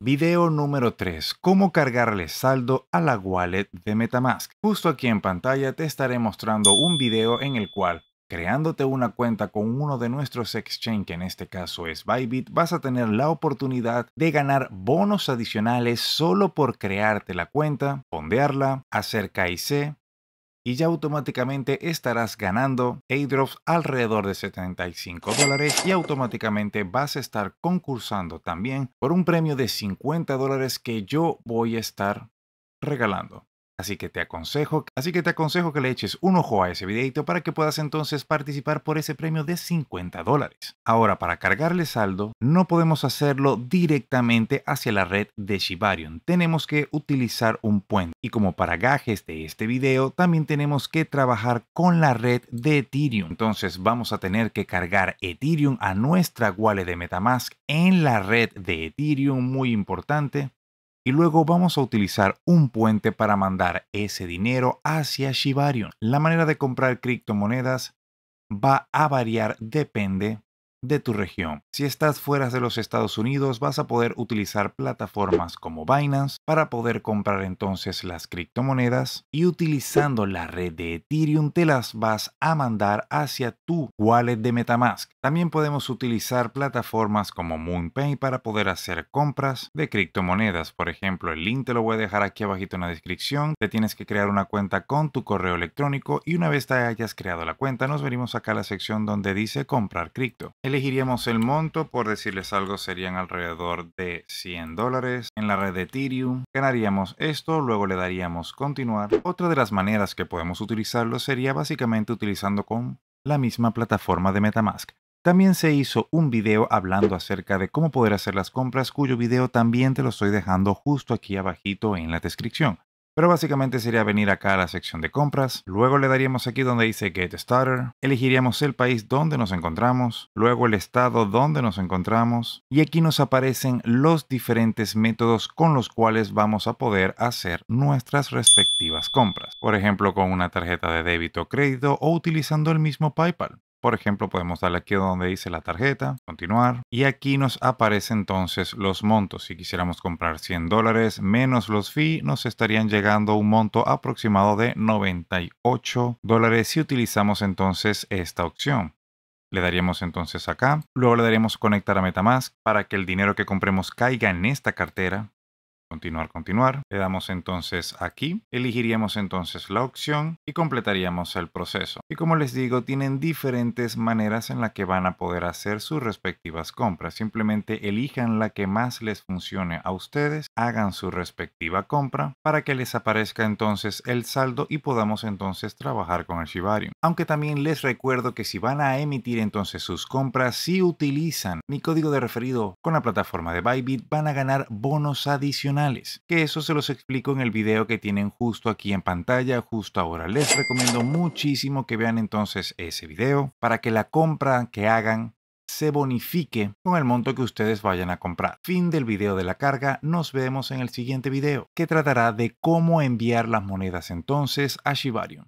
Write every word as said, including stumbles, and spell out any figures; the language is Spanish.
Video número tres. Cómo cargarle saldo a la wallet de Metamask. Justo aquí en pantalla te estaré mostrando un video en el cual, creándote una cuenta con uno de nuestros exchange, que en este caso es Bybit, vas a tener la oportunidad de ganar bonos adicionales solo por crearte la cuenta, fondearla, hacer K Y C, y ya automáticamente estarás ganando airdrops alrededor de setenta y cinco dólares y automáticamente vas a estar concursando también por un premio de cincuenta dólares que yo voy a estar regalando. Así que te aconsejo, así que te aconsejo que le eches un ojo a ese videito para que puedas entonces participar por ese premio de cincuenta dólares. Ahora, para cargarle saldo, no podemos hacerlo directamente hacia la red de Shibarium. Tenemos que utilizar un puente. Y como para gajes de este video, también tenemos que trabajar con la red de Ethereum. Entonces vamos a tener que cargar Ethereum a nuestra wallet de Metamask en la red de Ethereum, muy importante. Y luego vamos a utilizar un puente para mandar ese dinero hacia Shibarium. La manera de comprar criptomonedas va a variar, depende de tu región. Si estás fuera de los Estados Unidos, vas a poder utilizar plataformas como Binance para poder comprar entonces las criptomonedas, y utilizando la red de Ethereum te las vas a mandar hacia tu wallet de Metamask. También podemos utilizar plataformas como Moonpay para poder hacer compras de criptomonedas. Por ejemplo, el link te lo voy a dejar aquí abajito en la descripción. Te tienes que crear una cuenta con tu correo electrónico, y una vez te hayas creado la cuenta, nos venimos acá a la sección donde dice comprar cripto. Elegiríamos el monto, por decirles algo, serían alrededor de cien dólares en la red de Ethereum. Ganaríamos esto, luego le daríamos continuar. Otra de las maneras que podemos utilizarlo sería básicamente utilizando con la misma plataforma de Metamask. También se hizo un video hablando acerca de cómo poder hacer las compras, cuyo video también te lo estoy dejando justo aquí abajito en la descripción. Pero básicamente sería venir acá a la sección de compras, luego le daríamos aquí donde dice Get Starter, elegiríamos el país donde nos encontramos, luego el estado donde nos encontramos, y aquí nos aparecen los diferentes métodos con los cuales vamos a poder hacer nuestras respectivas compras. Por ejemplo, con una tarjeta de débito o crédito, o utilizando el mismo PayPal. Por ejemplo, podemos darle aquí donde dice la tarjeta, continuar, y aquí nos aparecen entonces los montos. Si quisiéramos comprar cien dólares menos los fee, nos estarían llegando un monto aproximado de noventa y ocho dólares si utilizamos entonces esta opción. Le daríamos entonces acá, luego le daríamos conectar a Metamask para que el dinero que compremos caiga en esta cartera. Continuar, continuar. Le damos entonces aquí. Elegiríamos entonces la opción y completaríamos el proceso. Y como les digo, tienen diferentes maneras en las que van a poder hacer sus respectivas compras. Simplemente elijan la que más les funcione a ustedes. Hagan su respectiva compra para que les aparezca entonces el saldo y podamos entonces trabajar con el Shibarium. Aunque también les recuerdo que si van a emitir entonces sus compras, si utilizan mi código de referido con la plataforma de Bybit, van a ganar bonos adicionales. Que eso se los explico en el video que tienen justo aquí en pantalla, justo ahora. Les recomiendo muchísimo que vean entonces ese video para que la compra que hagan se bonifique con el monto que ustedes vayan a comprar. Fin del video de la carga, nos vemos en el siguiente video, que tratará de cómo enviar las monedas entonces a Shibarium.